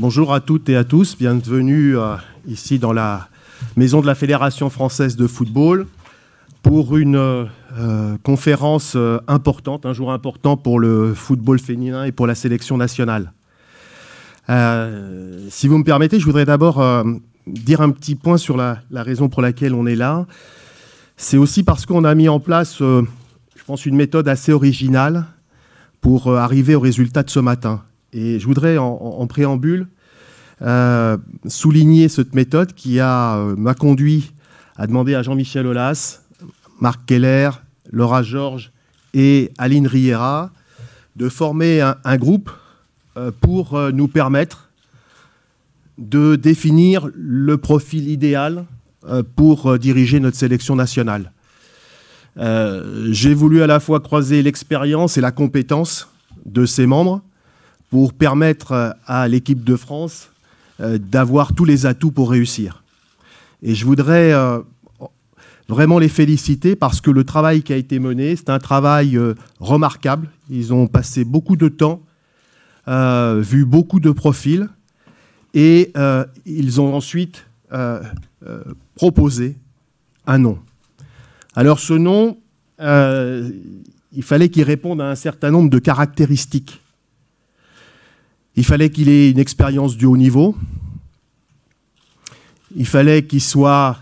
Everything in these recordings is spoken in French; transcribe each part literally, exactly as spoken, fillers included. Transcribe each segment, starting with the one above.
Bonjour à toutes et à tous, bienvenue euh, ici dans la Maison de la Fédération Française de Football pour une euh, conférence euh, importante, un jour important pour le football féminin et pour la sélection nationale. Euh, si vous me permettez, je voudrais d'abord euh, dire un petit point sur la, la raison pour laquelle on est là. C'est aussi parce qu'on a mis en place, euh, je pense, une méthode assez originale pour euh, arriver au résultat de ce matin. Et je voudrais, en, en préambule, euh, souligner cette méthode qui m'a euh, conduit à demander à Jean-Michel Aulas, Marc Keller, Laura Georges et Aline Riera de former un, un groupe euh, pour euh, nous permettre de définir le profil idéal euh, pour euh, diriger notre sélection nationale. Euh, j'ai voulu à la fois croiser l'expérience et la compétence de ses membres pour permettre à l'équipe de France euh, d'avoir tous les atouts pour réussir. Et je voudrais euh, vraiment les féliciter parce que le travail qui a été mené, c'est un travail euh, remarquable. Ils ont passé beaucoup de temps, euh, vu beaucoup de profils, et euh, ils ont ensuite euh, euh, proposé un nom. Alors ce nom, euh, il fallait qu'il réponde à un certain nombre de caractéristiques. Il fallait qu'il ait une expérience du haut niveau. Il fallait qu'il soit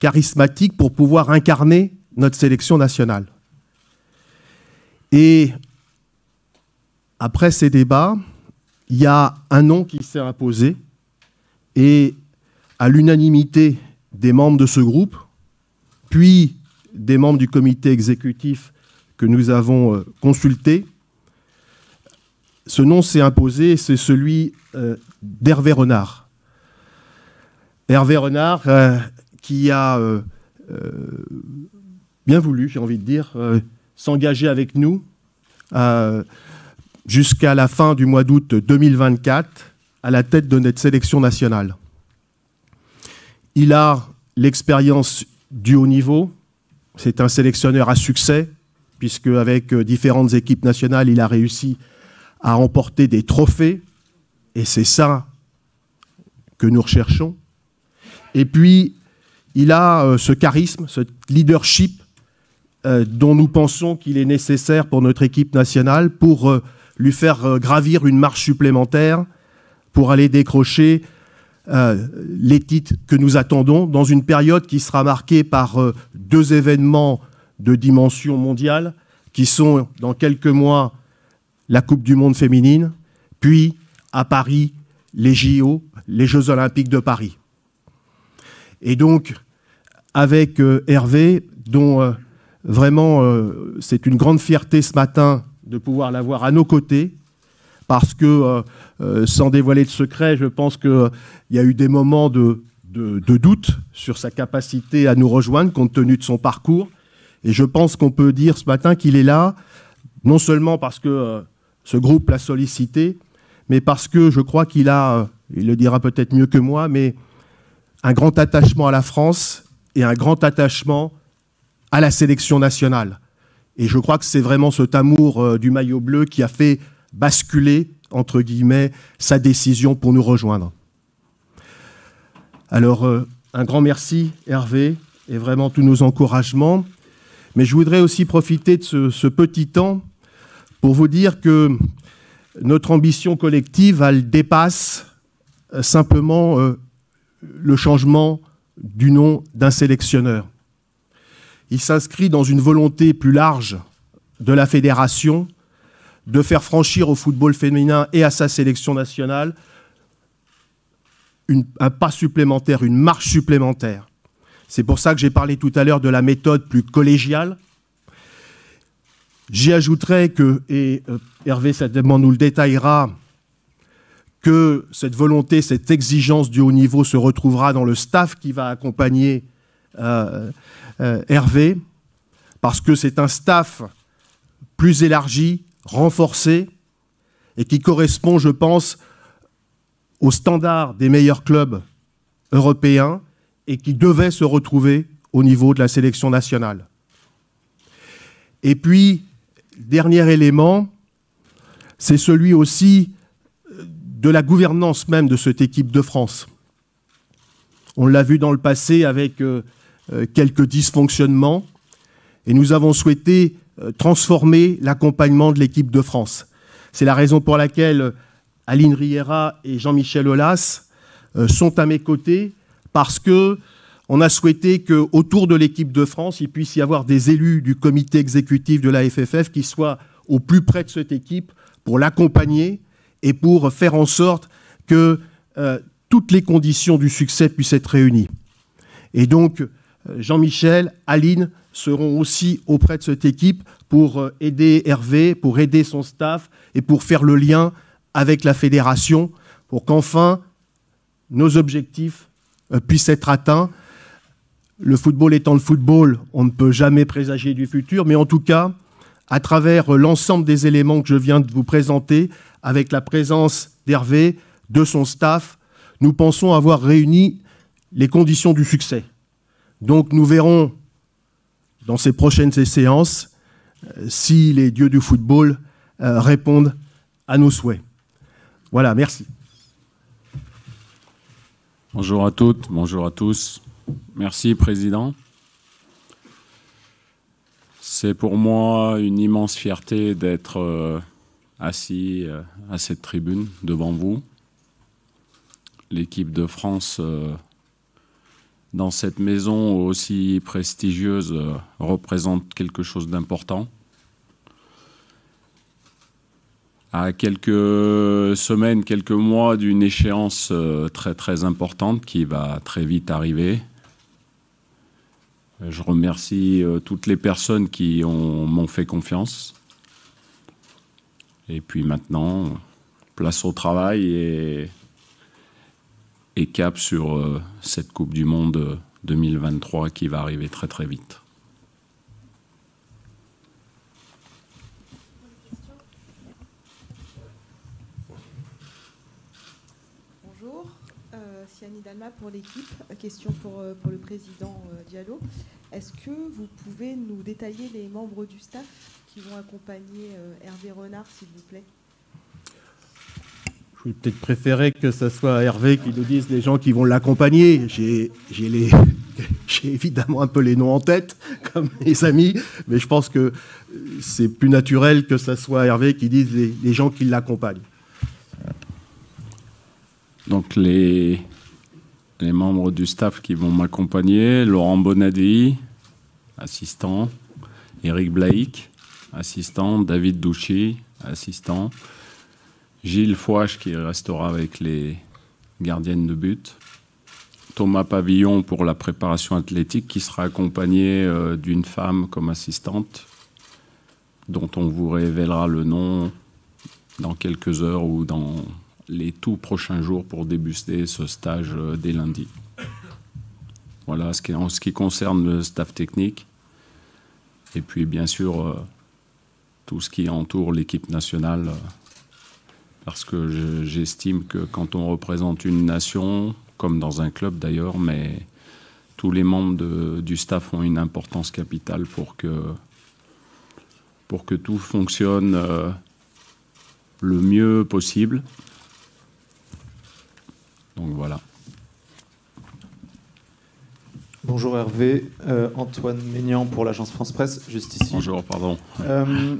charismatique pour pouvoir incarner notre sélection nationale. Et après ces débats, il y a un nom qui s'est imposé. Et à l'unanimité des membres de ce groupe, puis des membres du comité exécutif que nous avons consulté, ce nom s'est imposé, c'est celui euh, d'Hervé Renard. Hervé Renard euh, qui a euh, euh, bien voulu, j'ai envie de dire, euh, s'engager avec nous euh, jusqu'à la fin du mois d'août deux mille vingt-quatre à la tête de notre sélection nationale. Il a l'expérience du haut niveau, c'est un sélectionneur à succès, puisque avec différentes équipes nationales, il a réussi à remporter des trophées, et c'est ça que nous recherchons. Et puis, il a euh, ce charisme, ce leadership euh, dont nous pensons qu'il est nécessaire pour notre équipe nationale pour euh, lui faire euh, gravir une marche supplémentaire pour aller décrocher euh, les titres que nous attendons dans une période qui sera marquée par euh, deux événements de dimension mondiale qui sont, dans quelques mois, la Coupe du Monde féminine, puis à Paris, les J O, les Jeux Olympiques de Paris. Et donc, avec euh, Hervé, dont euh, vraiment euh, c'est une grande fierté ce matin de pouvoir l'avoir à nos côtés, parce que, euh, euh, sans dévoiler de secret, je pense qu'il euh, y a eu des moments de, de, de doute sur sa capacité à nous rejoindre compte tenu de son parcours. Et je pense qu'on peut dire ce matin qu'il est là, non seulement parce que euh, ce groupe l'a sollicité, mais parce que je crois qu'il a, euh, il le dira peut-être mieux que moi, mais un grand attachement à la France et un grand attachement à la sélection nationale. Et je crois que c'est vraiment cet amour euh, du maillot bleu qui a fait basculer, entre guillemets, sa décision pour nous rejoindre. Alors, euh, un grand merci, Hervé, et vraiment tous nos encouragements. Mais je voudrais aussi profiter de ce, ce petit temps pour vous dire que notre ambition collective, elle dépasse simplement euh, le changement du nom d'un sélectionneur. Il s'inscrit dans une volonté plus large de la fédération de faire franchir au football féminin et à sa sélection nationale une, un pas supplémentaire, une marche supplémentaire. C'est pour ça que j'ai parlé tout à l'heure de la méthode plus collégiale. J'y ajouterai que, et Hervé certainement nous le détaillera, que cette volonté, cette exigence du haut niveau se retrouvera dans le staff qui va accompagner euh, euh, Hervé, parce que c'est un staff plus élargi, renforcé, et qui correspond, je pense, aux standards des meilleurs clubs européens et qui devait se retrouver au niveau de la sélection nationale. Et puis, dernier élément, c'est celui aussi de la gouvernance même de cette équipe de France. On l'a vu dans le passé avec euh, quelques dysfonctionnements et nous avons souhaité euh, transformer l'accompagnement de l'équipe de France. C'est la raison pour laquelle Aline Riera et Jean-Michel Aulas euh, sont à mes côtés, parce que on a souhaité qu'autour de l'équipe de France, il puisse y avoir des élus du comité exécutif de la F F F qui soient au plus près de cette équipe pour l'accompagner et pour faire en sorte que euh, toutes les conditions du succès puissent être réunies. Et donc, Jean-Michel, Aline seront aussi auprès de cette équipe pour aider Hervé, pour aider son staff et pour faire le lien avec la fédération pour qu'enfin nos objectifs euh, puissent être atteints. Le football étant le football, on ne peut jamais présager du futur, mais en tout cas, à travers l'ensemble des éléments que je viens de vous présenter, avec la présence d'Hervé, de son staff, nous pensons avoir réuni les conditions du succès. Donc nous verrons dans ces prochaines séances si les dieux du football répondent à nos souhaits. Voilà, merci. Bonjour à toutes, bonjour à tous. Merci, Président. C'est pour moi une immense fierté d'être euh, assis euh, à cette tribune devant vous. L'équipe de France, euh, dans cette maison aussi prestigieuse, euh, représente quelque chose d'important. À quelques semaines, quelques mois d'une échéance euh, très très importante qui va très vite arriver. Je remercie euh, toutes les personnes qui m'ont fait confiance. Et puis maintenant, place au travail et, et cap sur euh, cette Coupe du Monde deux mille vingt-trois qui va arriver très très vite. Bonjour, euh, c'est Annie Dalma pour l'équipe. Question pour, euh, pour le président euh, Diallo. Est-ce que vous pouvez nous détailler les membres du staff qui vont accompagner euh, Hervé Renard, s'il vous plaît? Je vais peut-être préférer que ce soit Hervé qui nous dise les gens qui vont l'accompagner. J'ai les... évidemment un peu les noms en tête, comme mes amis, mais je pense que c'est plus naturel que ce soit Hervé qui dise les, les gens qui l'accompagnent. Donc les... les membres du staff qui vont m'accompagner: Laurent Bonadi, assistant; Éric Blahic, assistant; David Douchy, assistant; Gilles Fouache, qui restera avec les gardiennes de but; Thomas Pavillon pour la préparation athlétique, qui sera accompagné euh, d'une femme comme assistante, dont on vous révélera le nom dans quelques heures ou dans les tout prochains jours pour débuter ce stage dès lundi. Voilà ce qui, en ce qui concerne le staff technique. Et puis, bien sûr, euh, tout ce qui entoure l'équipe nationale, euh, parce que je, j'estime que quand on représente une nation, comme dans un club d'ailleurs, mais tous les membres de, du staff ont une importance capitale pour que, pour que tout fonctionne euh, le mieux possible. Donc voilà. Bonjour Hervé, euh, Antoine Mignan pour l'agence France Presse, juste ici. Bonjour, pardon. Euh,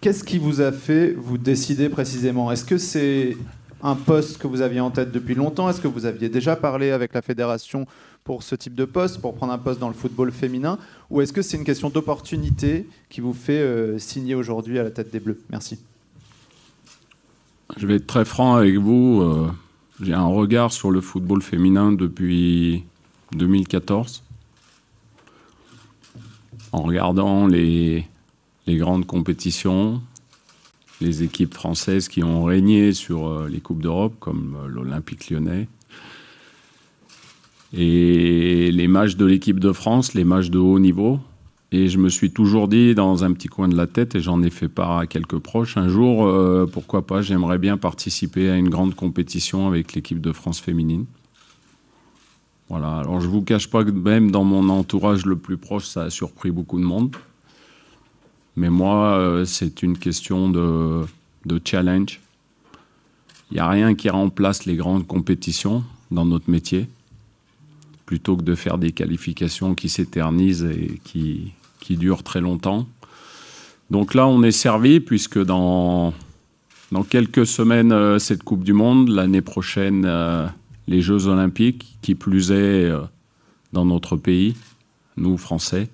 Qu'est-ce qui vous a fait vous décider précisément? Est-ce que c'est un poste que vous aviez en tête depuis longtemps? Est-ce que vous aviez déjà parlé avec la fédération pour ce type de poste, pour prendre un poste dans le football féminin? Ou est-ce que c'est une question d'opportunité qui vous fait euh, signer aujourd'hui à la tête des Bleus? Merci. Je vais être très franc avec vous. Euh... J'ai un regard sur le football féminin depuis deux mille quatorze. En regardant les, les grandes compétitions, les équipes françaises qui ont régné sur les Coupes d'Europe, comme l'Olympique lyonnais, et les matchs de l'équipe de France, les matchs de haut niveau. Et je me suis toujours dit dans un petit coin de la tête, et j'en ai fait part à quelques proches, un jour, euh, pourquoi pas, j'aimerais bien participer à une grande compétition avec l'équipe de France féminine. Voilà, alors je ne vous cache pas que même dans mon entourage le plus proche, ça a surpris beaucoup de monde. Mais moi, euh, c'est une question de, de challenge. Il n'y a rien qui remplace les grandes compétitions dans notre métier, plutôt que de faire des qualifications qui s'éternisent et qui, qui durent très longtemps. Donc là, on est servi, puisque dans, dans quelques semaines, euh, cette Coupe du Monde, l'année prochaine, euh, les Jeux Olympiques, qui plus est euh, dans notre pays, nous, Français.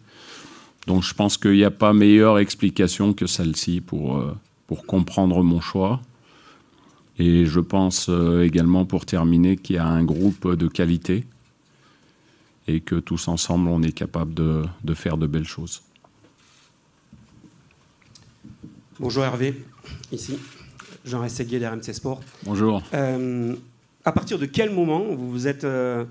Donc je pense qu'il n'y a pas meilleure explication que celle-ci pour, euh, pour comprendre mon choix. Et je pense euh, également, pour terminer, qu'il y a un groupe de qualité et que tous ensemble, on est capable de, de faire de belles choses. Bonjour Hervé, ici, Jean-Séguier d'R M C Sport. Bonjour. Euh, à partir de quel moment vous vous êtes euh,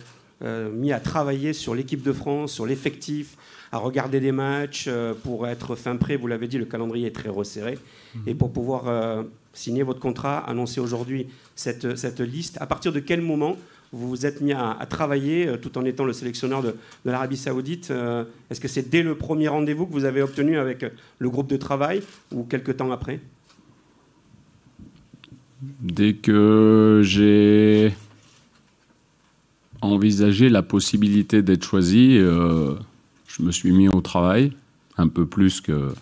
euh, mis à travailler sur l'équipe de France, sur l'effectif, à regarder les matchs euh, pour être fin prêt? Vous l'avez dit, le calendrier est très resserré. Mmh. Et pour pouvoir euh, signer votre contrat, annoncer aujourd'hui cette, cette liste, à partir de quel moment vous vous êtes mis à, à travailler euh, tout en étant le sélectionneur de, de l'Arabie Saoudite? euh, Est-ce que c'est dès le premier rendez-vous que vous avez obtenu avec le groupe de travail ou quelques temps après? Dès que j'ai envisagé la possibilité d'être choisi, euh, je me suis mis au travail, un peu plus que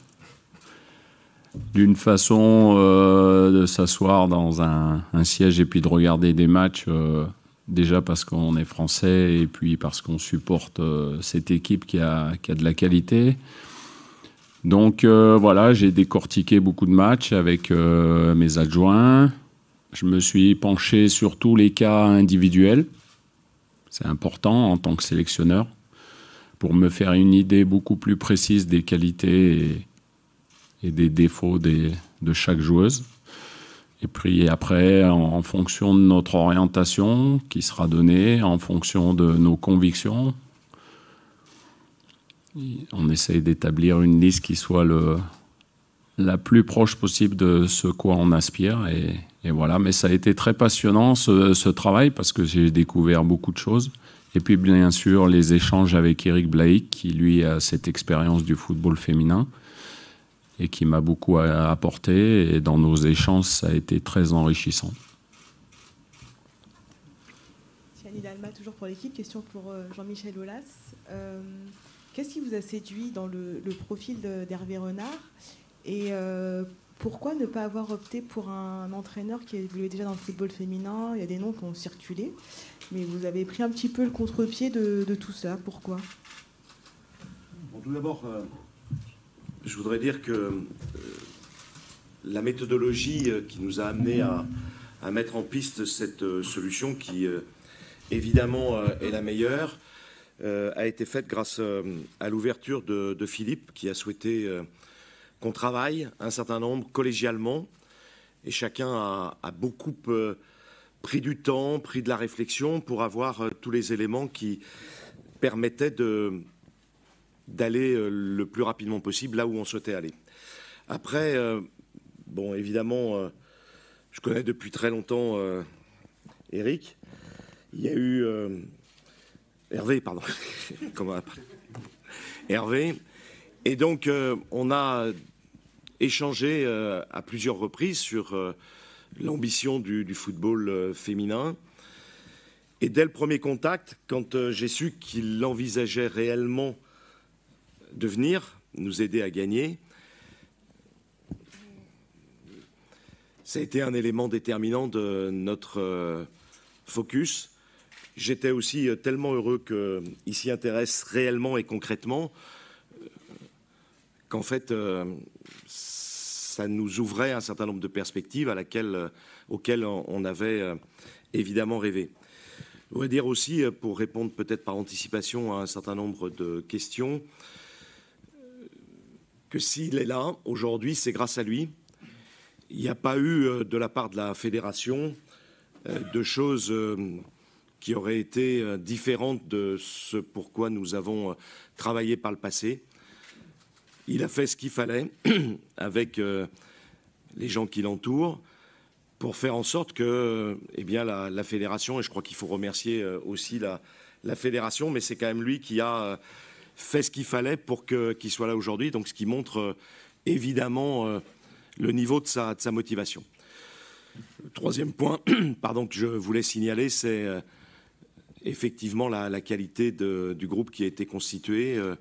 d'une façon euh, de s'asseoir dans un, un siège et puis de regarder des matchs. Euh, Déjà parce qu'on est français et puis parce qu'on supporte euh, cette équipe qui a, qui a de la qualité. Donc euh, voilà, j'ai décortiqué beaucoup de matchs avec euh, mes adjoints. Je me suis penché sur tous les cas individuels. C'est important en tant que sélectionneur pour me faire une idée beaucoup plus précise des qualités et, et des défauts des, de chaque joueuse. Et puis après, en, en fonction de notre orientation qui sera donnée, en fonction de nos convictions, on essaye d'établir une liste qui soit le, la plus proche possible de ce quoi on aspire. Et, et voilà. Mais ça a été très passionnant ce, ce travail parce que j'ai découvert beaucoup de choses. Et puis bien sûr, les échanges avec Éric Blahic qui lui a cette expérience du football féminin et qui m'a beaucoup apporté. Et dans nos échanges, ça a été très enrichissant. Yannick Alma, toujours pour l'équipe. Question pour Jean-Michel Aulas. Euh, Qu'est-ce qui vous a séduit dans le, le profil d'Hervé Renard? Et euh, pourquoi ne pas avoir opté pour un entraîneur qui évoluait déjà dans le football féminin? Il y a des noms qui ont circulé, mais vous avez pris un petit peu le contre-pied de, de tout ça. Pourquoi? Bon, tout d'abord... Euh Je voudrais dire que euh, la méthodologie euh, qui nous a amené à, à mettre en piste cette euh, solution, qui euh, évidemment euh, est la meilleure, euh, a été faite grâce euh, à l'ouverture de, de Philippe, qui a souhaité euh, qu'on travaille un certain nombre collégialement. Et chacun a, a beaucoup euh, pris du temps, pris de la réflexion pour avoir euh, tous les éléments qui permettaient de... d'aller le plus rapidement possible là où on souhaitait aller. Après, euh, bon, évidemment, euh, je connais depuis très longtemps euh, Eric. Il y a eu... Euh, Hervé, pardon. Comment on a parlé ? Hervé. Et donc, euh, on a échangé euh, à plusieurs reprises sur euh, l'ambition du, du football euh, féminin. Et dès le premier contact, quand euh, j'ai su qu'il envisageait réellement de venir nous aider à gagner, ça a été un élément déterminant de notre focus. J'étais aussi tellement heureux qu'il s'y intéresse réellement et concrètement qu'en fait, ça nous ouvrait un certain nombre de perspectives à laquelle, auxquelles on avait évidemment rêvé. On va dire aussi, pour répondre peut-être par anticipation à un certain nombre de questions, que s'il est là aujourd'hui, c'est grâce à lui. Il n'y a pas eu de la part de la fédération de choses qui auraient été différentes de ce pourquoi nous avons travaillé par le passé. Il a fait ce qu'il fallait avec les gens qui l'entourent pour faire en sorte que eh bien, la, la fédération, et je crois qu'il faut remercier aussi la, la fédération, mais c'est quand même lui qui a... fait ce qu'il fallait pour que, qu'il soit là aujourd'hui, donc ce qui montre euh, évidemment euh, le niveau de sa, de sa motivation. troisième point pardon, que je voulais signaler, c'est euh, effectivement la, la qualité de, du groupe qui a été constitué, euh,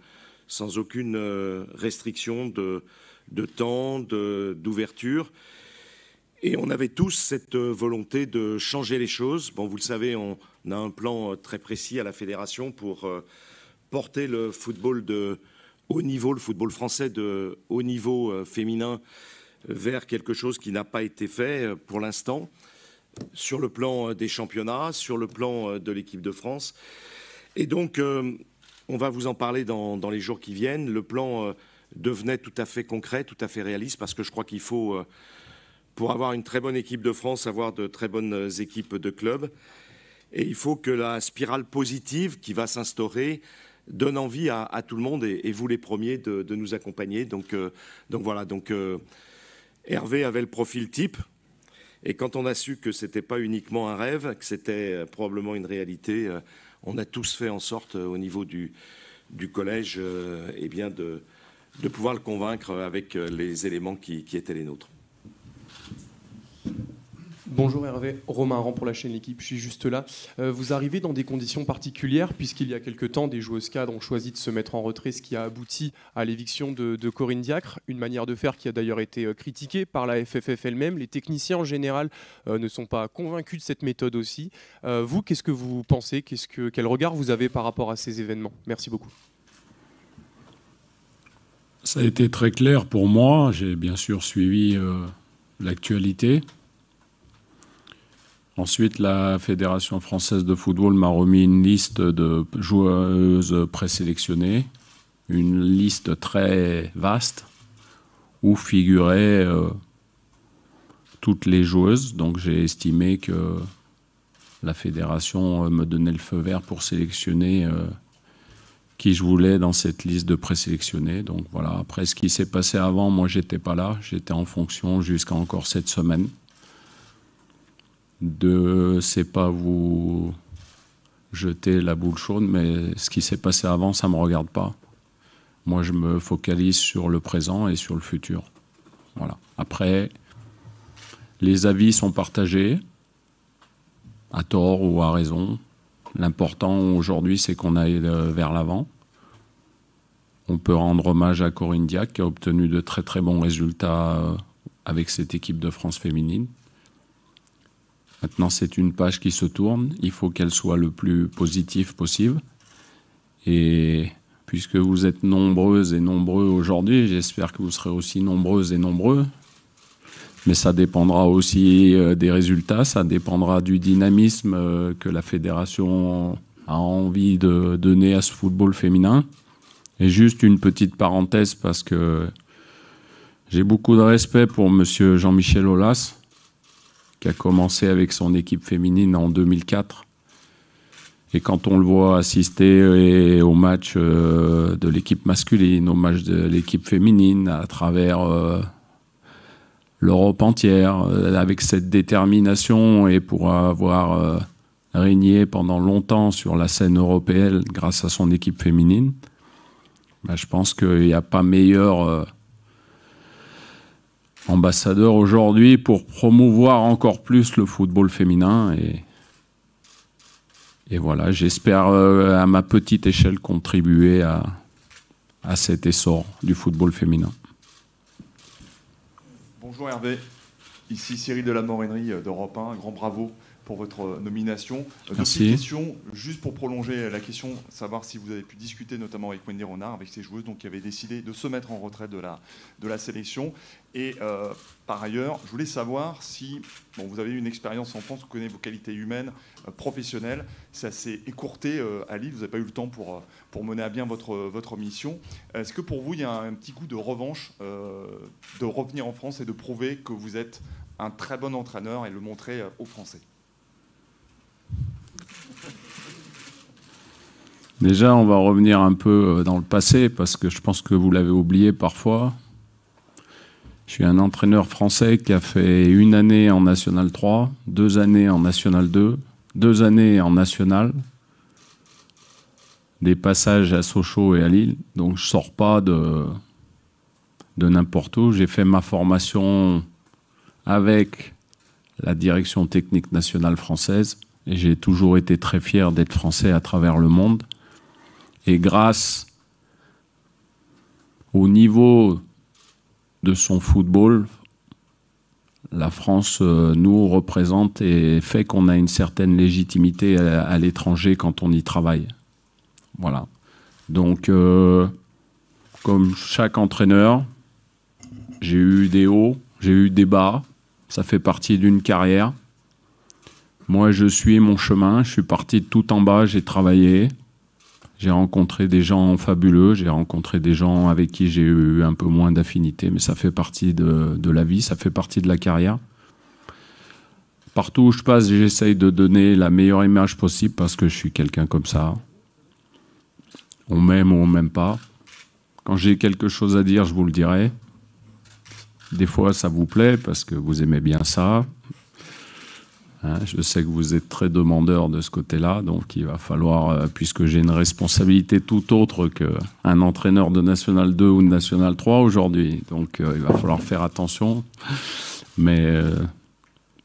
sans aucune euh, restriction de, de temps, de, d'ouverture. Et on avait tous cette volonté de changer les choses. Bon, vous le savez, on a un plan très précis à la Fédération pour porter le football de haut niveau, le football français de haut niveau féminin, vers quelque chose qui n'a pas été fait pour l'instant, sur le plan des championnats, sur le plan de l'équipe de France. Et donc, on va vous en parler dans, dans les jours qui viennent. Le plan devenait tout à fait concret, tout à fait réaliste, parce que je crois qu'il faut... pour avoir une très bonne équipe de France, avoir de très bonnes équipes de clubs. Et il faut que la spirale positive qui va s'instaurer donne envie à, à tout le monde, et, et vous les premiers, de, de nous accompagner. Donc, euh, donc voilà, donc, euh, Hervé avait le profil type. Et quand on a su que ce n'était pas uniquement un rêve, que c'était probablement une réalité, euh, on a tous fait en sorte, euh, au niveau du, du collège, euh, eh bien de, de pouvoir le convaincre avec les éléments qui, qui étaient les nôtres. Bonjour Hervé, Romain Aran pour la chaîne L'équipe, je suis juste là. Euh, vous arrivez dans des conditions particulières, puisqu'il y a quelque temps, des joueuses cadres ont choisi de se mettre en retrait, ce qui a abouti à l'éviction de, de Corinne Diacre, une manière de faire qui a d'ailleurs été critiquée par la F F F elle-même. Les techniciens en général euh, ne sont pas convaincus de cette méthode aussi. Euh, vous, qu'est-ce que vous pensez ? Qu'est-ce que, quel regard vous avez par rapport à ces événements ? Merci beaucoup. Ça a été très clair pour moi. J'ai bien sûr suivi euh, l'actualité. Ensuite, la Fédération française de football m'a remis une liste de joueuses présélectionnées, une liste très vaste où figuraient euh, toutes les joueuses. Donc j'ai estimé que la Fédération me donnait le feu vert pour sélectionner euh, qui je voulais dans cette liste de présélectionnées. Donc voilà, après ce qui s'est passé avant, moi j'étais pas là, j'étais en fonction jusqu'à encore cette semaine. De, c'est pas vous jeter la boule chaude, mais ce qui s'est passé avant, ça me regarde pas. Moi, je me focalise sur le présent et sur le futur. Voilà. Après, les avis sont partagés, à tort ou à raison. L'important aujourd'hui, c'est qu'on aille vers l'avant. On peut rendre hommage à Corinne Diacre, qui a obtenu de très très bons résultats avec cette équipe de France féminine. Maintenant, c'est une page qui se tourne. Il faut qu'elle soit le plus positive possible. Et puisque vous êtes nombreuses et nombreux aujourd'hui, j'espère que vous serez aussi nombreuses et nombreux. Mais ça dépendra aussi des résultats, ça dépendra du dynamisme que la fédération a envie de donner à ce football féminin. Et juste une petite parenthèse, parce que j'ai beaucoup de respect pour monsieur Jean-Michel Aulas, qui a commencé avec son équipe féminine en deux mille quatre. Et quand on le voit assister aux matchs de l'équipe masculine, aux matchs de l'équipe féminine, à travers l'Europe entière, avec cette détermination et pour avoir régné pendant longtemps sur la scène européenne grâce à son équipe féminine, ben je pense qu'il n'y a pas meilleur ambassadeur aujourd'hui pour promouvoir encore plus le football féminin. Et, et voilà, j'espère euh, à ma petite échelle contribuer à, à cet essor du football féminin. Bonjour Hervé, ici Cyril de la Morinerie d'Europe un, un grand bravo pour votre nomination. Merci. Deux petites questions, juste pour prolonger la question, savoir si vous avez pu discuter notamment avec Wendie Renard, avec ses joueuses donc, qui avaient décidé de se mettre en retrait de la, de la sélection. Et euh, par ailleurs, je voulais savoir si bon, vous avez eu une expérience en France, vous connaissez vos qualités humaines, euh, professionnelles, ça s'est écourté euh, à Lille, vous n'avez pas eu le temps pour, pour mener à bien votre, votre mission. Est-ce que pour vous, il y a un petit coup de revanche euh, de revenir en France et de prouver que vous êtes un très bon entraîneur et le montrer euh, aux Français ? Déjà, on va revenir un peu dans le passé, parce que je pense que vous l'avez oublié parfois. Je suis un entraîneur français qui a fait une année en National trois, deux années en National deux, deux années en National, des passages à Sochaux et à Lille. Donc je ne sors pas de, de n'importe où. J'ai fait ma formation avec la direction technique nationale française. Et j'ai toujours été très fier d'être français à travers le monde. Et grâce au niveau de son football, la France nous représente et fait qu'on a une certaine légitimité à, à l'étranger quand on y travaille. Voilà. Donc, euh, comme chaque entraîneur, j'ai eu des hauts, j'ai eu des bas. Ça fait partie d'une carrière. Moi, je suis mon chemin. Je suis parti tout en bas. J'ai travaillé. J'ai rencontré des gens fabuleux. J'ai rencontré des gens avec qui j'ai eu un peu moins d'affinité. Mais ça fait partie de, de la vie. Ça fait partie de la carrière. Partout où je passe, j'essaye de donner la meilleure image possible parce que je suis quelqu'un comme ça. On m'aime ou on m'aime pas. Quand j'ai quelque chose à dire, je vous le dirai. Des fois, ça vous plaît parce que vous aimez bien ça. Hein, je sais que vous êtes très demandeur de ce côté-là, donc il va falloir, euh, puisque j'ai une responsabilité tout autre qu'un entraîneur de National deux ou de National trois aujourd'hui, donc euh, il va falloir faire attention. Mais euh,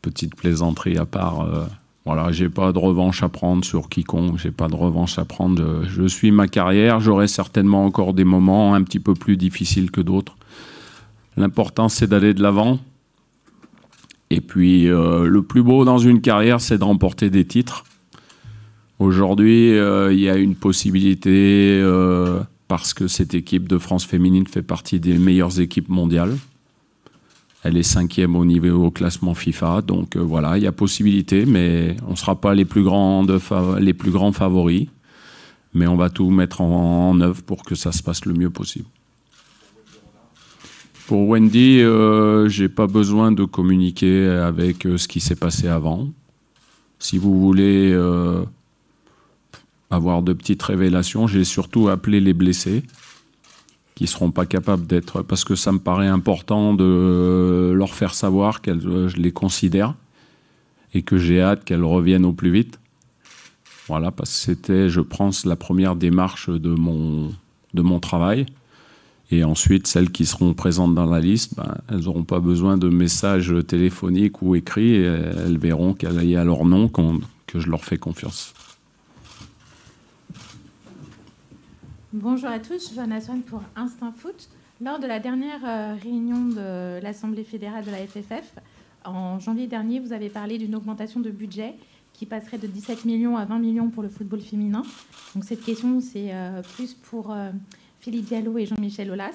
petite plaisanterie à part, euh, voilà, j'ai pas de revanche à prendre sur quiconque, j'ai pas de revanche à prendre. Je, je suis ma carrière, j'aurai certainement encore des moments un petit peu plus difficiles que d'autres. L'important, c'est d'aller de l'avant. Et puis, euh, le plus beau dans une carrière, c'est de remporter des titres. Aujourd'hui, il euh, y a une possibilité, euh, parce que cette équipe de France féminine fait partie des meilleures équipes mondiales. Elle est cinquième au niveau au classement FIFA. Donc euh, voilà, il y a possibilité, mais on ne sera pas les plus grands, de fa- les plus grands favoris. Mais on va tout mettre en, en œuvre pour que ça se passe le mieux possible. Pour Wendie, euh, je n'ai pas besoin de communiquer avec euh, ce qui s'est passé avant. Si vous voulez euh, avoir de petites révélations, j'ai surtout appelé les blessés qui ne seront pas capables d'être... Parce que ça me paraît important de euh, leur faire savoir que euh, je les considère et que j'ai hâte qu'elles reviennent au plus vite. Voilà, parce que c'était, je pense, la première démarche de mon, de mon travail. Et ensuite, celles qui seront présentes dans la liste, ben, elles n'auront pas besoin de messages téléphoniques ou écrits. Et elles verront qu'elle est à leur nom, qu'on, que je leur fais confiance. Bonjour à tous, Anna Swan pour Instinct Foot. Lors de la dernière réunion de l'Assemblée fédérale de la F F F, en janvier dernier, vous avez parlé d'une augmentation de budget qui passerait de dix-sept millions à vingt millions pour le football féminin. Donc cette question, c'est euh, plus pour... Euh, Philippe Diallo et Jean-Michel Aulas.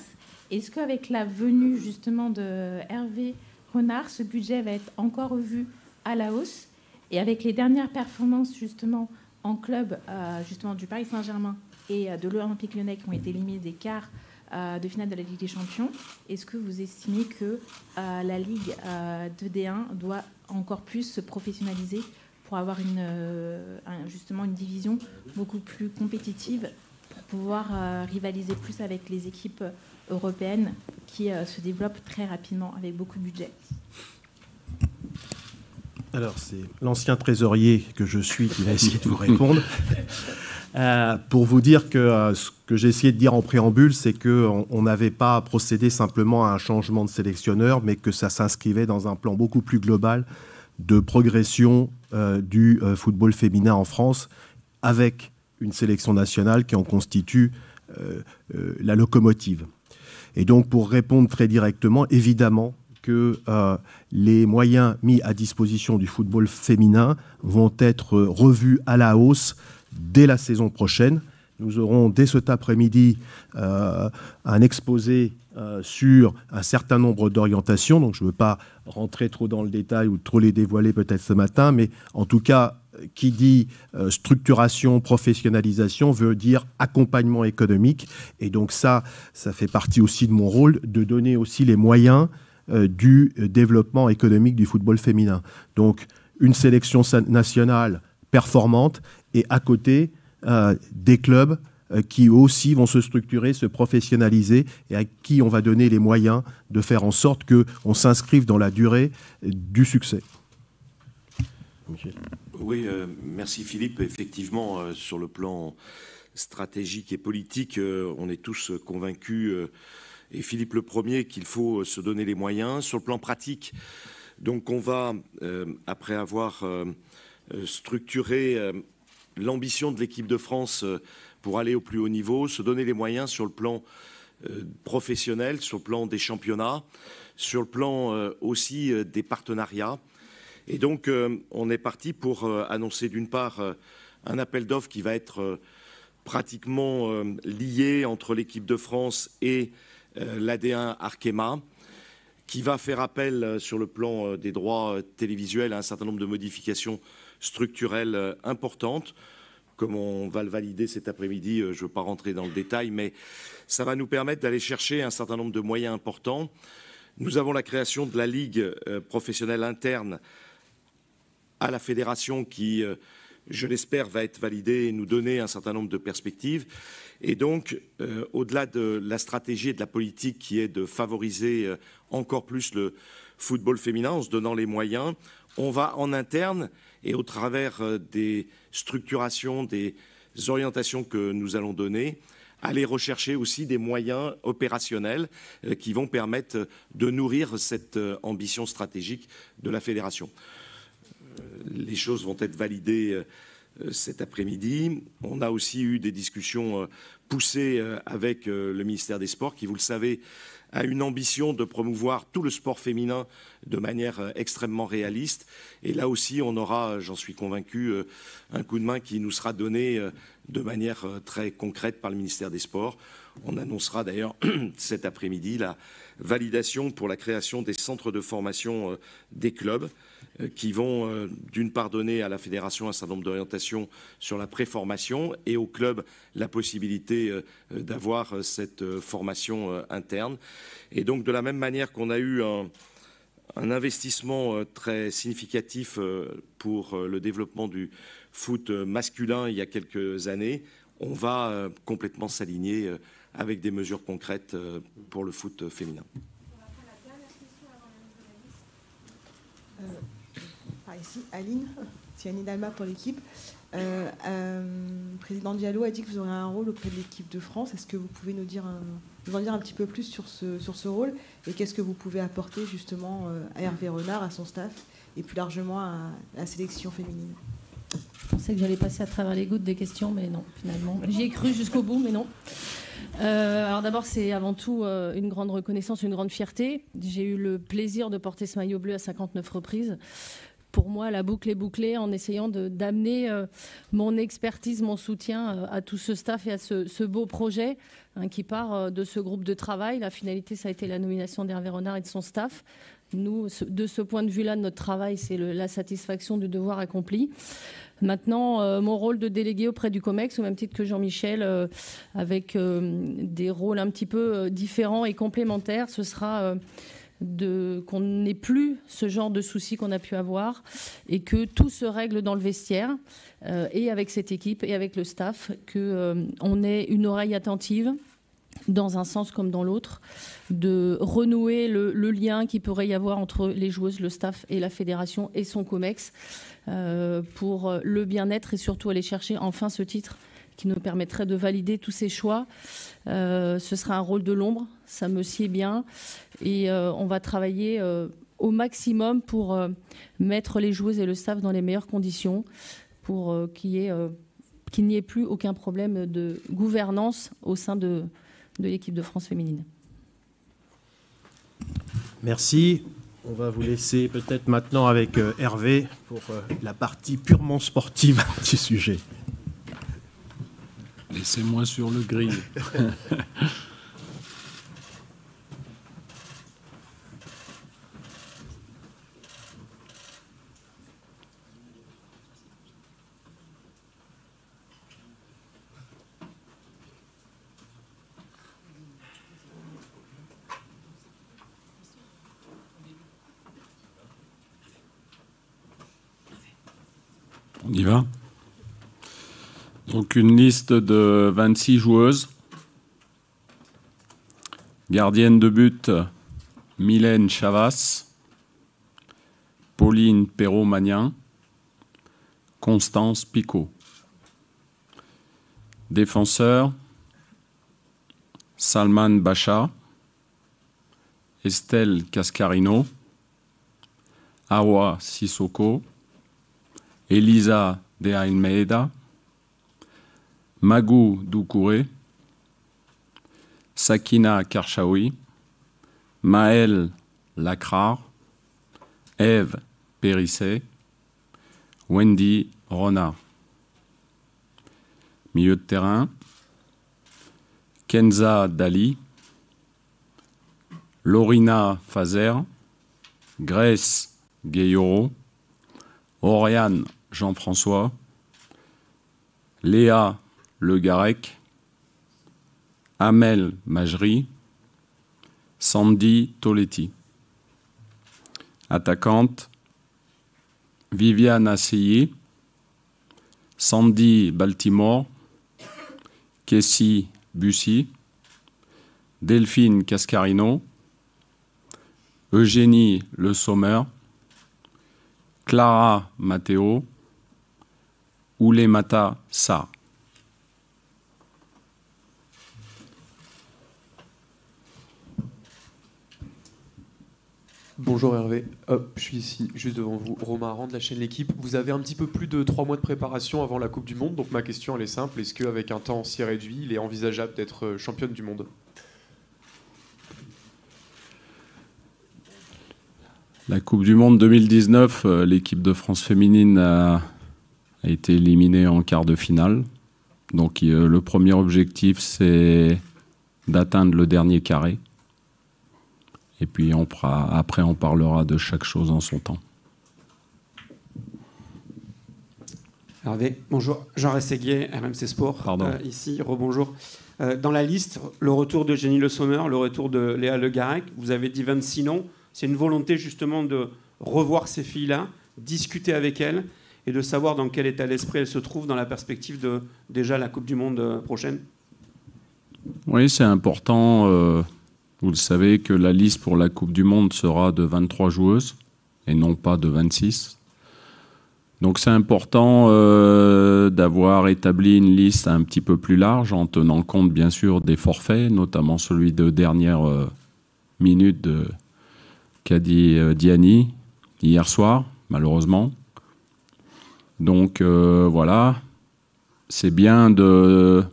Est-ce qu'avec la venue justement de Hervé Renard, ce budget va être encore revu à la hausse? Et avec les dernières performances justement en club euh, justement du Paris Saint-Germain et de l'Olympique Lyonnais qui ont été éliminés des quarts euh, de finale de la Ligue des champions, est-ce que vous estimez que euh, la Ligue euh, de D un doit encore plus se professionnaliser pour avoir une, euh, un, justement une division beaucoup plus compétitive, pouvoir euh, rivaliser plus avec les équipes européennes qui euh, se développent très rapidement avec beaucoup de budget? Alors, c'est l'ancien trésorier que je suis qui va essayer de vous répondre. euh, pour vous dire que euh, ce que j'ai essayé de dire en préambule, c'est qu'on n'avait pas procédé simplement à un changement de sélectionneur, mais que ça s'inscrivait dans un plan beaucoup plus global de progression euh, du euh, football féminin en France, avec une sélection nationale qui en constitue euh, euh, la locomotive. Et donc, pour répondre très directement, évidemment que euh, les moyens mis à disposition du football féminin vont être euh, revus à la hausse dès la saison prochaine. Nous aurons dès cet après-midi euh, un exposé euh, sur un certain nombre d'orientations. Donc, je ne veux pas rentrer trop dans le détail ou trop les dévoiler peut-être ce matin, mais en tout cas, qui dit euh, structuration, professionnalisation, veut dire accompagnement économique. Et donc ça, ça fait partie aussi de mon rôle, de donner aussi les moyens euh, du développement économique du football féminin. Donc une sélection nationale performante et à côté euh, des clubs euh, qui aussi vont se structurer, se professionnaliser et à qui on va donner les moyens de faire en sorte qu'on s'inscrive dans la durée du succès. Michel. Oui, euh, merci Philippe. Effectivement, euh, sur le plan stratégique et politique, euh, on est tous convaincus, euh, et Philippe le premier, qu'il faut se donner les moyens. Sur le plan pratique, Donc on va, euh, après avoir euh, structuré euh, l'ambition de l'équipe de France euh, pour aller au plus haut niveau, se donner les moyens sur le plan euh, professionnel, sur le plan des championnats, sur le plan euh, aussi euh, des partenariats. Et donc euh, on est parti pour euh, annoncer d'une part euh, un appel d'offres qui va être euh, pratiquement euh, lié entre l'équipe de France et euh, l'A D un Arkema, qui va faire appel sur le plan des droits télévisuels à un certain nombre de modifications structurelles importantes. Comme on va le valider cet après-midi, je ne veux pas rentrer dans le détail, mais ça va nous permettre d'aller chercher un certain nombre de moyens importants. Nous avons la création de la Ligue professionnelle interne à la Fédération qui, je l'espère, va être validée et nous donner un certain nombre de perspectives. Et donc, euh, au-delà de la stratégie et de la politique qui est de favoriser euh, encore plus le football féminin en se donnant les moyens, on va en interne et au travers euh, des structurations, des orientations que nous allons donner, aller rechercher aussi des moyens opérationnels euh, qui vont permettre de nourrir cette euh, ambition stratégique de la Fédération. Euh, les choses vont être validées euh, cet après-midi. On a aussi eu des discussions poussées avec le ministère des Sports qui, vous le savez, a une ambition de promouvoir tout le sport féminin de manière extrêmement réaliste. Et là aussi, on aura, j'en suis convaincu, un coup de main qui nous sera donné de manière très concrète par le ministère des Sports. On annoncera d'ailleurs cet après-midi la validation pour la création des centres de formation des clubs qui vont d'une part donner à la Fédération un certain nombre d'orientations sur la préformation et au club la possibilité d'avoir cette formation interne. Et donc de la même manière qu'on a eu un, un investissement très significatif pour le développement du foot masculin il y a quelques années, on va complètement s'aligner avec des mesures concrètes pour le foot féminin. Ah, ici, Aline, c'est Aline Alma pour l'équipe. Euh, euh, le président Diallo a dit que vous aurez un rôle auprès de l'équipe de France. Est-ce que vous pouvez nous, dire un, nous en dire un petit peu plus sur ce, sur ce rôle et qu'est-ce que vous pouvez apporter justement à Hervé Renard, à son staff et plus largement à, à la sélection féminine? Je pensais que j'allais passer à travers les gouttes des questions, mais non, finalement. J'y ai cru jusqu'au bout, mais non. Euh, alors d'abord, c'est avant tout euh, une grande reconnaissance, une grande fierté. J'ai eu le plaisir de porter ce maillot bleu à cinquante-neuf reprises. Pour moi, la boucle est bouclée en essayant d'amener euh, mon expertise, mon soutien euh, à tout ce staff et à ce, ce beau projet hein, qui part euh, de ce groupe de travail. La finalité, ça a été la nomination d'Hervé Renard et de son staff. Nous, de ce point de vue-là, notre travail, c'est la satisfaction du devoir accompli. Maintenant, euh, mon rôle de délégué auprès du COMEX, au même titre que Jean-Michel, euh, avec euh, des rôles un petit peu euh, différents et complémentaires, ce sera euh, de, qu'on n'ait plus ce genre de soucis qu'on a pu avoir et que tout se règle dans le vestiaire euh, et avec cette équipe et avec le staff, qu'on euh, ait une oreille attentive, dans un sens comme dans l'autre, de renouer le, le lien qu'il pourrait y avoir entre les joueuses, le staff et la fédération et son COMEX euh, pour le bien-être et surtout aller chercher enfin ce titre qui nous permettrait de valider tous ces choix. Euh, ce sera un rôle de l'ombre, ça me sied bien et euh, on va travailler euh, au maximum pour euh, mettre les joueuses et le staff dans les meilleures conditions pour euh, qu'il y ait, euh, qu'il n'y ait plus aucun problème de gouvernance au sein de de l'équipe de France féminine. Merci. On va vous laisser peut-être maintenant avec euh, Hervé pour euh, la partie purement sportive du sujet. Laissez-moi sur le grill. On y va. Donc une liste de vingt-six joueuses. Gardienne de but, Mylène Chavas, Pauline Perrault-Magnan, Constance Picot. Défenseur, Salman Bacha, Estelle Cascarino, Awa Sissoko, Elisa de Almeida, Magou Doucouré, Sakina Karchaoui, Maël Lacrar, Eve Périsset, Wendie Renard. Milieu de terrain, Kenza Dali, Lorina Fazer, Grace Gueyoro, Oriane Jean-François, Léa Le Garrec, Amel Majri, Sandy Toletti. Attaquante, Viviane Asseyi, Sandy Baltimore, Kessie Bussy, Delphine Cascarino, Eugénie Le Sommer, Clara Matteo, Oulemata Sarr. Bonjour Hervé, Hop, je suis ici juste devant vous, Romain Aran de la chaîne L'Équipe. Vous avez un petit peu plus de trois mois de préparation avant la Coupe du Monde, donc ma question elle est simple, est-ce qu'avec un temps si réduit, il est envisageable d'être championne du monde ? La Coupe du Monde deux mille dix-neuf, l'équipe de France féminine a, a été éliminée en quart de finale. Donc le premier objectif c'est d'atteindre le dernier carré. Et puis on, après, on parlera de chaque chose en son temps. Hervé, bonjour. Jean-Séguier, R M C Sport. Pardon. Euh, ici, rebonjour. Euh, dans la liste, le retour d'Eugénie Le Sommer, le retour de Léa Le Garrec, vous avez dit vingt-six noms. C'est une volonté justement de revoir ces filles-là, discuter avec elles et de savoir dans quel état d'esprit elles se trouvent dans la perspective de déjà la Coupe du Monde prochaine. Oui, c'est important. Euh... Vous le savez que la liste pour la Coupe du Monde sera de vingt-trois joueuses et non pas de vingt-six. Donc c'est important euh, d'avoir établi une liste un petit peu plus large en tenant compte bien sûr des forfaits, notamment celui de dernière euh, minute de, qu'a dit euh, Diani hier soir, malheureusement. Donc euh, voilà, c'est bien de...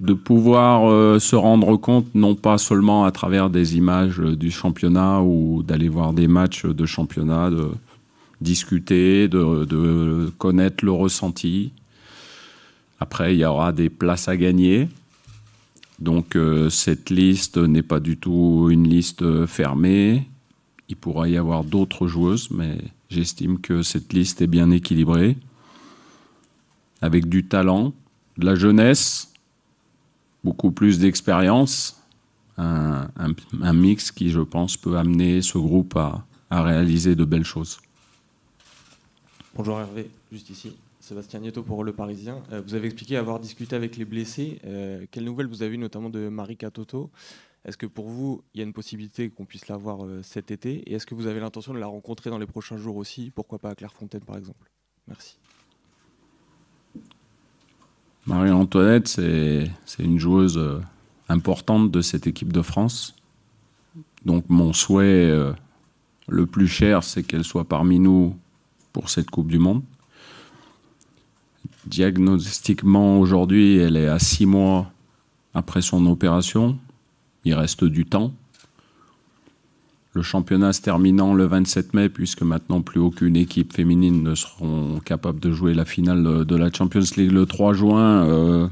de pouvoir euh, se rendre compte, non pas seulement à travers des images euh, du championnat ou d'aller voir des matchs de championnat, de discuter, de, de connaître le ressenti. Après, il y aura des places à gagner. Donc, euh, cette liste n'est pas du tout une liste fermée. Il pourra y avoir d'autres joueuses, mais j'estime que cette liste est bien équilibrée, avec du talent, de la jeunesse, beaucoup plus d'expérience, un, un, un mix qui, je pense, peut amener ce groupe à, à réaliser de belles choses. Bonjour Hervé, juste ici, Sébastien Nieto pour Le Parisien. Euh, vous avez expliqué avoir discuté avec les blessés. Euh, quelles nouvelles vous avez eues, notamment de Marika Toto? Est-ce que pour vous, il y a une possibilité qu'on puisse la voir euh, cet été? Et est-ce que vous avez l'intention de la rencontrer dans les prochains jours aussi? Pourquoi pas à Clairefontaine, par exemple? Merci. Marie-Antoinette, c'est une joueuse importante de cette équipe de France. Donc mon souhait euh, le plus cher, c'est qu'elle soit parmi nous pour cette Coupe du Monde. Diagnostiquement, aujourd'hui, elle est à six mois après son opération. Il reste du temps. Le championnat se terminant le vingt-sept mai, puisque maintenant plus aucune équipe féminine ne seront capables de jouer la finale de la Champions League le trois juin, euh,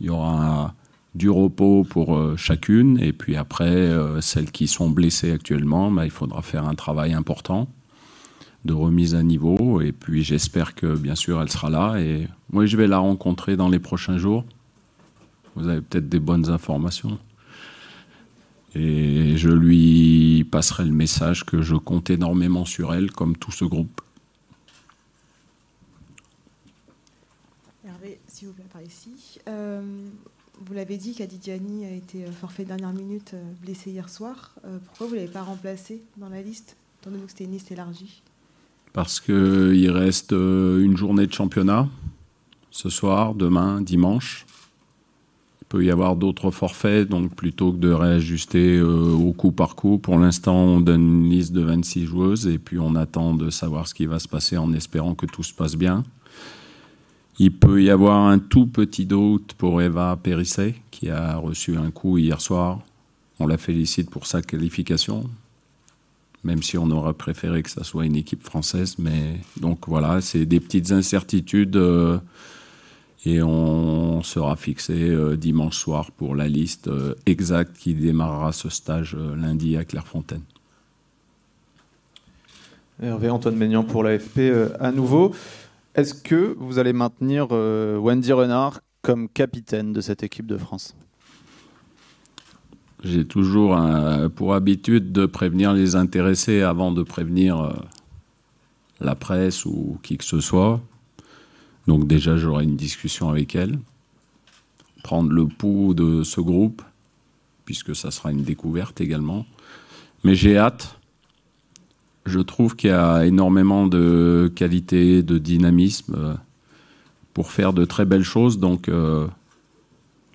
il y aura du repos pour euh, chacune. Et puis après, euh, celles qui sont blessées actuellement, bah, il faudra faire un travail important de remise à niveau. Et puis j'espère que bien sûr elle sera là. Et moi, je vais la rencontrer dans les prochains jours. Vous avez peut-être des bonnes informations. Et je lui passerai le message que je compte énormément sur elle, comme tout ce groupe. Hervé, s'il vous plaît, par ici. Euh, vous l'avez dit, Kadi Diani a été forfait de dernière minute, blessé hier soir. Euh, pourquoi vous ne l'avez pas remplacé dans la liste, étant donné que c'était une liste élargie? Parce qu'il reste une journée de championnat, ce soir, demain, dimanche. peut y avoir d'autres forfaits, donc plutôt que de réajuster euh, au coup par coup. Pour l'instant, on donne une liste de vingt-six joueuses et puis on attend de savoir ce qui va se passer en espérant que tout se passe bien. Il peut y avoir un tout petit doute pour Eve Périsset, qui a reçu un coup hier soir. On la félicite pour sa qualification, même si on aurait préféré que ça soit une équipe française. Mais donc voilà, c'est des petites incertitudes... Euh, Et on sera fixé euh, dimanche soir pour la liste euh, exacte qui démarrera ce stage euh, lundi à Clairefontaine. Hervé, Antoine Mignan pour l'A F P euh, à nouveau. Est-ce que vous allez maintenir euh, Wendie Renard comme capitaine de cette équipe de France ? J'ai toujours un, pour habitude de prévenir les intéressés avant de prévenir euh, la presse ou qui que ce soit. Donc déjà, j'aurai une discussion avec elle, prendre le pouls de ce groupe, puisque ça sera une découverte également. Mais j'ai hâte. Je trouve qu'il y a énormément de qualité, de dynamisme pour faire de très belles choses. Donc euh,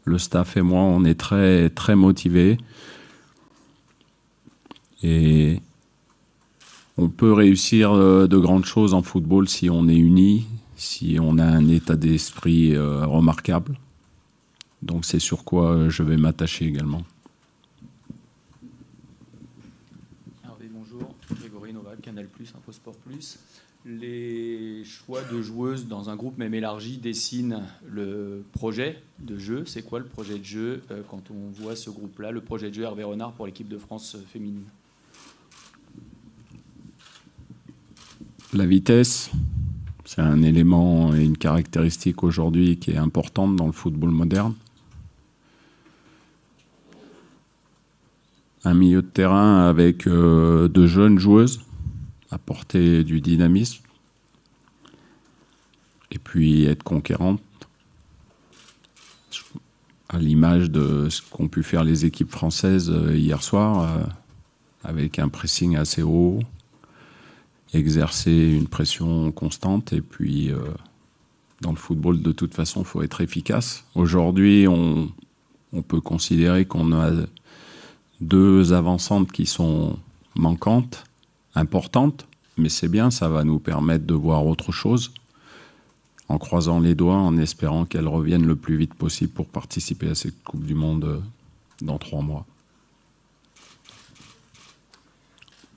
le staff et moi, on est très, très motivés. Et on peut réussir de grandes choses en football si on est unis, si on a un état d'esprit euh, remarquable. Donc c'est sur quoi euh, je vais m'attacher également. Hervé, bonjour. Grégory Novak, Canal plus, InfoSport plus. Les choix de joueuses dans un groupe même élargi dessinent le projet de jeu. C'est quoi le projet de jeu euh, quand on voit ce groupe-là, le projet de jeu Hervé Renard pour l'équipe de France féminine? La vitesse. C'est un élément et une caractéristique aujourd'hui qui est importante dans le football moderne. Un milieu de terrain avec euh, de jeunes joueuses, apporter du dynamisme et puis être conquérante, à l'image de ce qu'ont pu faire les équipes françaises hier soir, euh, avec un pressing assez haut, exercer une pression constante. Et puis, euh, dans le football, de toute façon, il faut être efficace. Aujourd'hui, on, on peut considérer qu'on a deux avancantes qui sont manquantes, importantes, mais c'est bien, ça va nous permettre de voir autre chose, en croisant les doigts, en espérant qu'elles reviennent le plus vite possible pour participer à cette Coupe du Monde dans trois mois.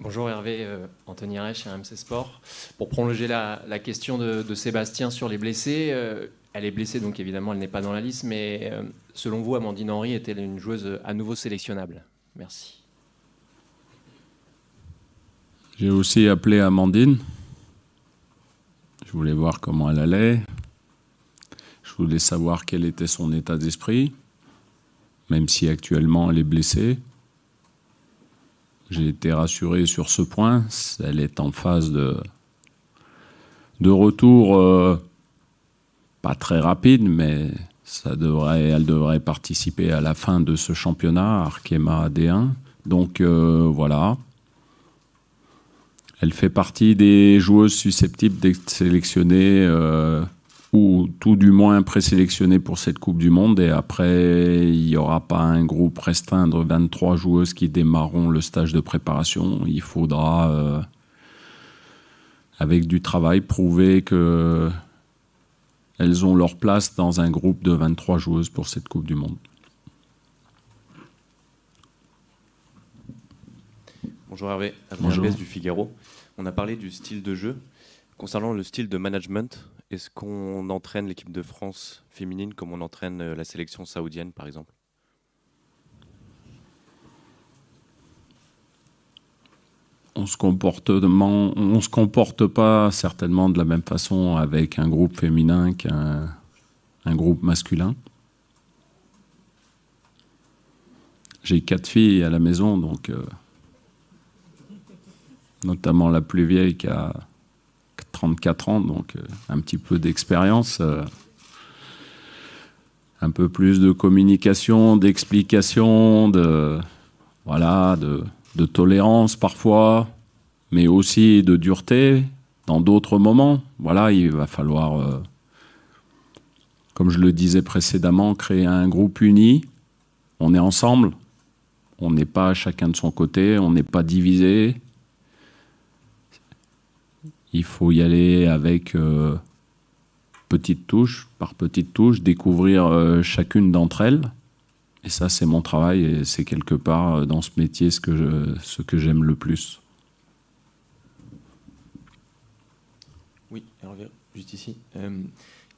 Bonjour Hervé, euh, Anthony Reich, R M C Sport. Pour prolonger la, la question de, de Sébastien sur les blessés, euh, elle est blessée donc évidemment elle n'est pas dans la liste, mais euh, selon vous, Amandine Henry est-elle une joueuse à nouveau sélectionnable? Merci. J'ai aussi appelé Amandine. Je voulais voir comment elle allait. Je voulais savoir quel était son état d'esprit, même si actuellement elle est blessée. J'ai été rassuré sur ce point. Elle est en phase de, de retour, euh, pas très rapide, mais ça devrait, elle devrait participer à la fin de ce championnat, Arkema D un. Donc euh, voilà. Elle fait partie des joueuses susceptibles d'être sélectionnées, euh, ou tout du moins présélectionnées pour cette Coupe du Monde. Et après, il n'y aura pas un groupe restreint de vingt-trois joueuses qui démarreront le stage de préparation. Il faudra, euh, avec du travail, prouver qu'elles ont leur place dans un groupe de vingt-trois joueuses pour cette Coupe du Monde. Bonjour Hervé, Hervé du Figaro. On a parlé du style de jeu. Concernant le style de management, est-ce qu'on entraîne l'équipe de France féminine comme on entraîne la sélection saoudienne, par exemple? On ne se comporte, on se comporte pas certainement de la même façon avec un groupe féminin qu'un un groupe masculin. J'ai quatre filles à la maison, donc euh, notamment la plus vieille qui a trente-quatre ans, donc euh, un petit peu d'expérience, euh, un peu plus de communication, d'explication, de, voilà, de, de tolérance parfois, mais aussi de dureté dans d'autres moments. Voilà, il va falloir euh, comme je le disais précédemment, créer un groupe uni. On est ensemble, on n'est pas chacun de son côté, on n'est pas divisé. Il faut y aller avec euh, petite touche par petite touche, découvrir euh, chacune d'entre elles. Et ça, c'est mon travail et c'est quelque part euh, dans ce métier ce que je, ce que j'aime le plus. Oui, Hervé, juste ici. Euh,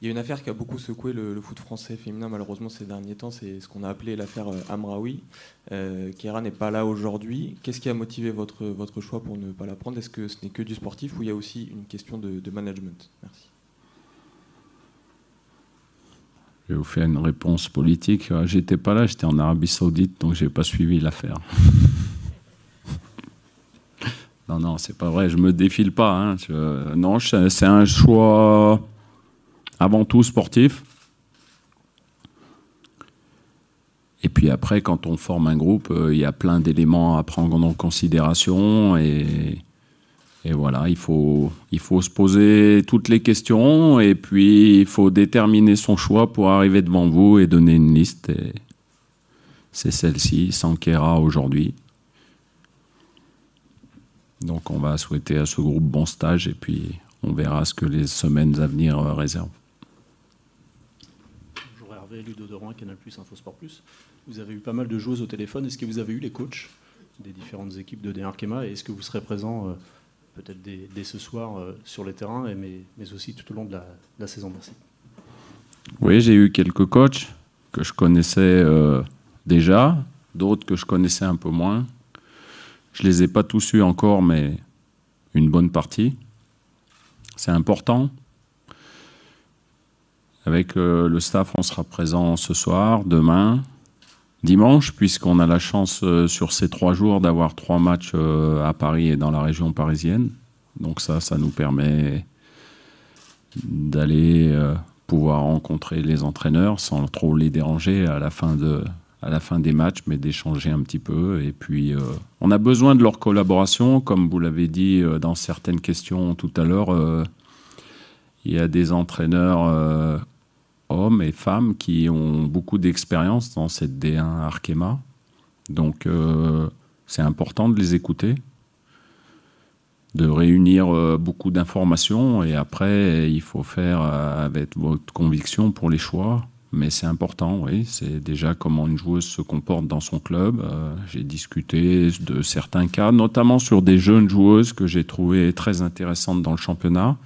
il y a une affaire qui a beaucoup secoué le, le foot français féminin, malheureusement, ces derniers temps. C'est ce qu'on a appelé l'affaire euh, Amraoui. Euh, Keira n'est pas là aujourd'hui. Qu'est-ce qui a motivé votre, votre choix pour ne pas la prendre? Est-ce que ce n'est que du sportif ou il y a aussi une question de, de management? Merci. Je vais vous faire une réponse politique. J'étais pas là, j'étais en Arabie Saoudite, donc j'ai pas suivi l'affaire. Non, non, c'est pas vrai. Je me défile pas. Hein. Je, non, c'est un choix avant tout sportif. Et puis après, quand on forme un groupe, il y a plein d'éléments à prendre en considération et. Et voilà, il faut, il faut se poser toutes les questions et puis il faut déterminer son choix pour arriver devant vous et donner une liste. C'est celle-ci, sans Keira aujourd'hui. Donc on va souhaiter à ce groupe bon stage et puis on verra ce que les semaines à venir réservent. Bonjour Hervé, Ludo Dorin, Canal plus, Infosport plus. Vous avez eu pas mal de joueuses au téléphone. Est-ce que vous avez eu les coachs des différentes équipes de D un Arkema et est-ce que vous serez présent euh, peut-être dès, dès ce soir euh, sur les terrains, et mais, mais aussi tout au long de la, de la saison? Merci. Oui, j'ai eu quelques coachs que je connaissais euh, déjà, d'autres que je connaissais un peu moins. Je ne les ai pas tous eus encore, mais une bonne partie. C'est important. Avec euh, le staff, on sera présent ce soir, demain, dimanche, puisqu'on a la chance euh, sur ces trois jours d'avoir trois matchs euh, à Paris et dans la région parisienne. Donc ça, ça nous permet d'aller euh, pouvoir rencontrer les entraîneurs sans trop les déranger à la fin, de, à la fin des matchs, mais d'échanger un petit peu. Et puis, euh, on a besoin de leur collaboration. Comme vous l'avez dit euh, dans certaines questions tout à l'heure, euh, il y a des entraîneurs... Euh, hommes et femmes qui ont beaucoup d'expérience dans cette D un Arkema. Donc, euh, c'est important de les écouter, de réunir euh, beaucoup d'informations. Et après, il faut faire euh, avec votre conviction pour les choix. Mais c'est important, oui. C'est déjà comment une joueuse se comporte dans son club. Euh, j'ai discuté de certains cas, notamment sur des jeunes joueuses que j'ai trouvées très intéressantes dans le championnat,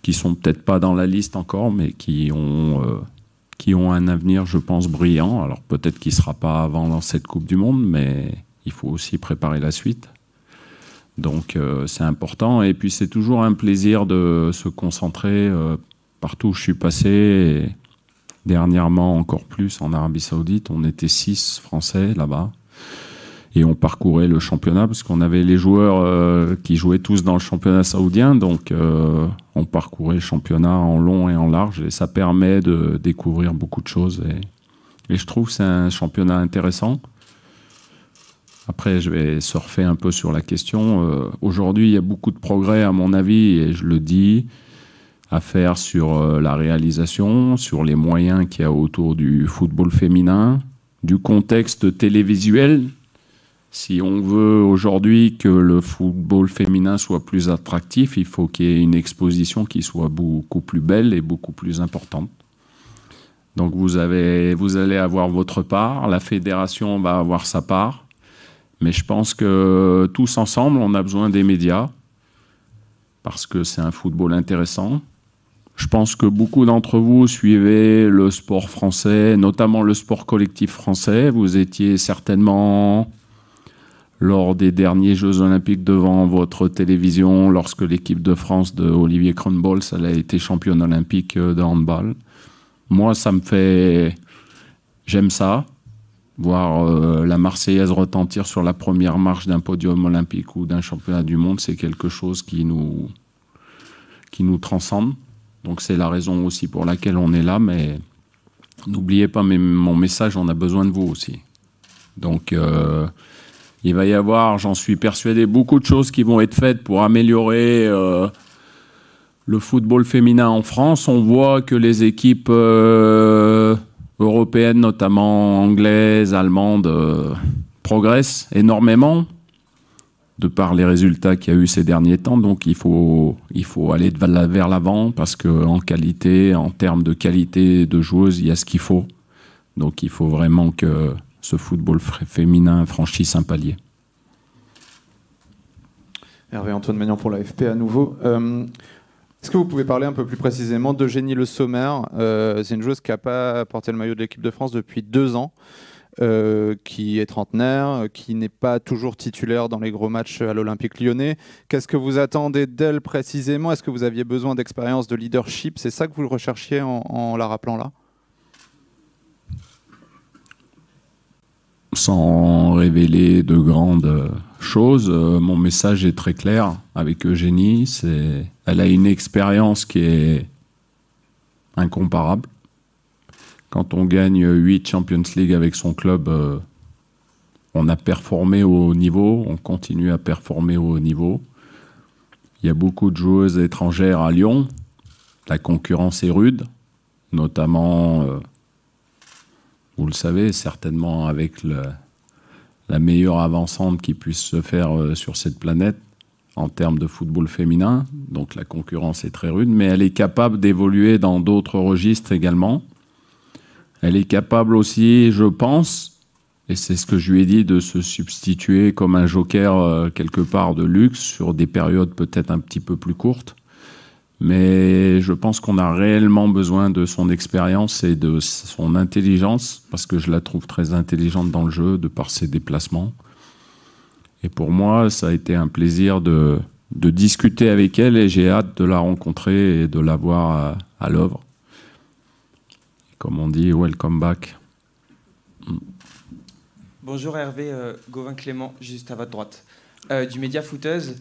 qui sont peut-être pas dans la liste encore, mais qui ont, euh, qui ont un avenir, je pense, brillant. Alors peut-être qu'il ne sera pas avant cette Coupe du Monde, mais il faut aussi préparer la suite. Donc euh, c'est important. Et puis c'est toujours un plaisir de se concentrer euh, partout où je suis passé. Et dernièrement, encore plus, en Arabie Saoudite, on était six Français là-bas. Et on parcourait le championnat parce qu'on avait les joueurs euh, qui jouaient tous dans le championnat saoudien. Donc, euh, on parcourait le championnat en long et en large. Et ça permet de découvrir beaucoup de choses. Et, et je trouve que c'est un championnat intéressant. Après, je vais surfer un peu sur la question. Euh, aujourd'hui, il y a beaucoup de progrès, à mon avis, et je le dis, à faire sur euh, la réalisation, sur les moyens qu'il y a autour du football féminin, du contexte télévisuel. Si on veut aujourd'hui que le football féminin soit plus attractif, il faut qu'il y ait une exposition qui soit beaucoup plus belle et beaucoup plus importante. Donc vous, avez, vous allez avoir votre part, la fédération va avoir sa part, mais je pense que tous ensemble, on a besoin des médias, parce que c'est un football intéressant. Je pense que beaucoup d'entre vous suivaient le sport français, notamment le sport collectif français. Vous étiez certainement... lors des derniers Jeux Olympiques devant votre télévision, lorsque l'équipe de France de Olivier Cronbols a été championne olympique de handball. Moi, ça me fait... J'aime ça, voir euh, la Marseillaise retentir sur la première marche d'un podium olympique ou d'un championnat du monde, c'est quelque chose qui nous, qui nous transcende. Donc c'est la raison aussi pour laquelle on est là, mais n'oubliez pas mes... mon message, on a besoin de vous aussi. Donc... Euh... il va y avoir, j'en suis persuadé, beaucoup de choses qui vont être faites pour améliorer euh, le football féminin en France. On voit que les équipes euh, européennes, notamment anglaises, allemandes, euh, progressent énormément de par les résultats qu'il y a eu ces derniers temps. Donc il faut, il faut aller vers l'avant parce qu'en qualité, en termes de qualité de joueuses, il y a ce qu'il faut. Donc il faut vraiment que ce football féminin franchisse un palier. Hervé, Antoine Mignan pour l'A F P à nouveau. Euh, Est-ce que vous pouvez parler un peu plus précisément d'Eugénie Le Sommer? euh, C'est une joueuse qui n'a pas porté le maillot de l'équipe de France depuis deux ans, euh, qui est trentenaire, qui n'est pas toujours titulaire dans les gros matchs à l'Olympique lyonnais. Qu'est-ce que vous attendez d'elle précisément? Est-ce que vous aviez besoin d'expérience, de leadership? C'est ça que vous le recherchiez en, en la rappelant là? Sans révéler de grandes choses, euh, mon message est très clair avec Eugénie. C'est, elle a une expérience qui est incomparable. Quand on gagne huit Champions League avec son club, euh, on a performé au haut niveau, on continue à performer au haut niveau. Il y a beaucoup de joueuses étrangères à Lyon. La concurrence est rude, notamment... Euh, vous le savez, certainement avec le, la meilleure avançante qui puisse se faire sur cette planète en termes de football féminin. Donc la concurrence est très rude, mais elle est capable d'évoluer dans d'autres registres également. Elle est capable aussi, je pense, et c'est ce que je lui ai dit, de se substituer comme un joker quelque part de luxe sur des périodes peut-être un petit peu plus courtes. Mais je pense qu'on a réellement besoin de son expérience et de son intelligence, parce que je la trouve très intelligente dans le jeu, de par ses déplacements. Et pour moi, ça a été un plaisir de, de discuter avec elle, et j'ai hâte de la rencontrer et de la voir à, à l'œuvre. Comme on dit, welcome back. Bonjour Hervé, euh, Gauvin-Clément, juste à votre droite, euh, du Média Footeuse.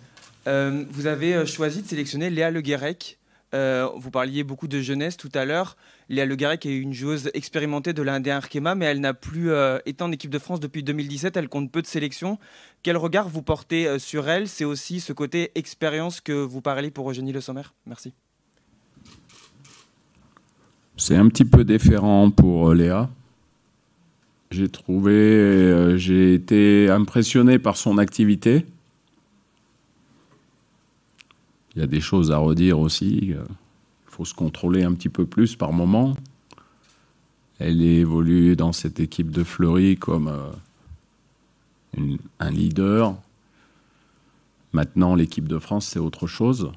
Euh, vous avez euh, choisi de sélectionner Léa Le Garrec. Euh, vous parliez beaucoup de jeunesse tout à l'heure. Léa Le Garrec est une joueuse expérimentée de la D un Arkema, mais elle n'a plus euh, été en équipe de France depuis deux mille dix-sept. Elle compte peu de sélections. Quel regard vous portez euh, sur elle? C'est aussi ce côté expérience que vous parlez pour Eugénie Le Sommer. Merci. C'est un petit peu différent pour euh, Léa. J'ai trouvé, euh, j'ai été impressionné par son activité. Il y a des choses à redire aussi. Il faut se contrôler un petit peu plus par moment. Elle évolue dans cette équipe de Fleury comme une, un leader. Maintenant, l'équipe de France, c'est autre chose.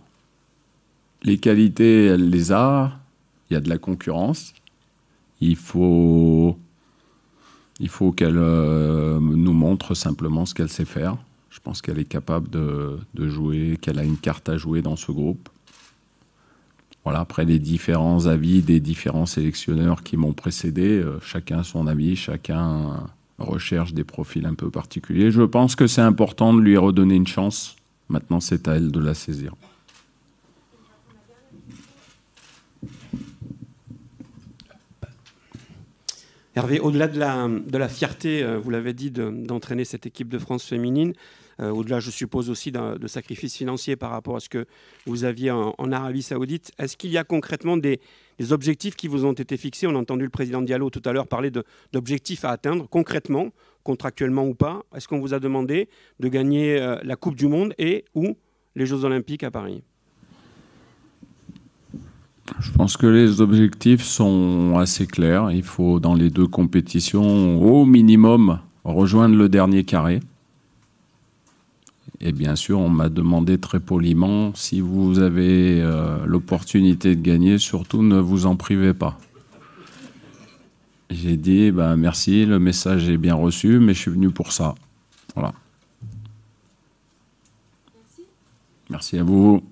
Les qualités, elle les a. Il y a de la concurrence. Il faut, il faut qu'elle euh, nous montre simplement ce qu'elle sait faire. Je pense qu'elle est capable de, de jouer, qu'elle a une carte à jouer dans ce groupe. Voilà, après les différents avis des différents sélectionneurs qui m'ont précédé, euh, chacun son avis, chacun recherche des profils un peu particuliers. Je pense que c'est important de lui redonner une chance. Maintenant, c'est à elle de la saisir. Hervé, au-delà de la, de la fierté, euh, vous l'avez dit, de, d'entraîner cette équipe de France féminine, euh, au-delà, je suppose, aussi de sacrifices financiers par rapport à ce que vous aviez en, en Arabie Saoudite, est-ce qu'il y a concrètement des, des objectifs qui vous ont été fixés? On a entendu le président Diallo tout à l'heure parler d'objectifs à atteindre, concrètement, contractuellement ou pas. Est-ce qu'on vous a demandé de gagner euh, la Coupe du Monde et ou les Jeux Olympiques à Paris? Je pense que les objectifs sont assez clairs. Il faut, dans les deux compétitions, au minimum, rejoindre le dernier carré. Et bien sûr, on m'a demandé très poliment, si vous avez euh, l'opportunité de gagner, surtout ne vous en privez pas. J'ai dit, ben, merci, le message est bien reçu, mais je suis venu pour ça. Voilà. Merci, merci à vous.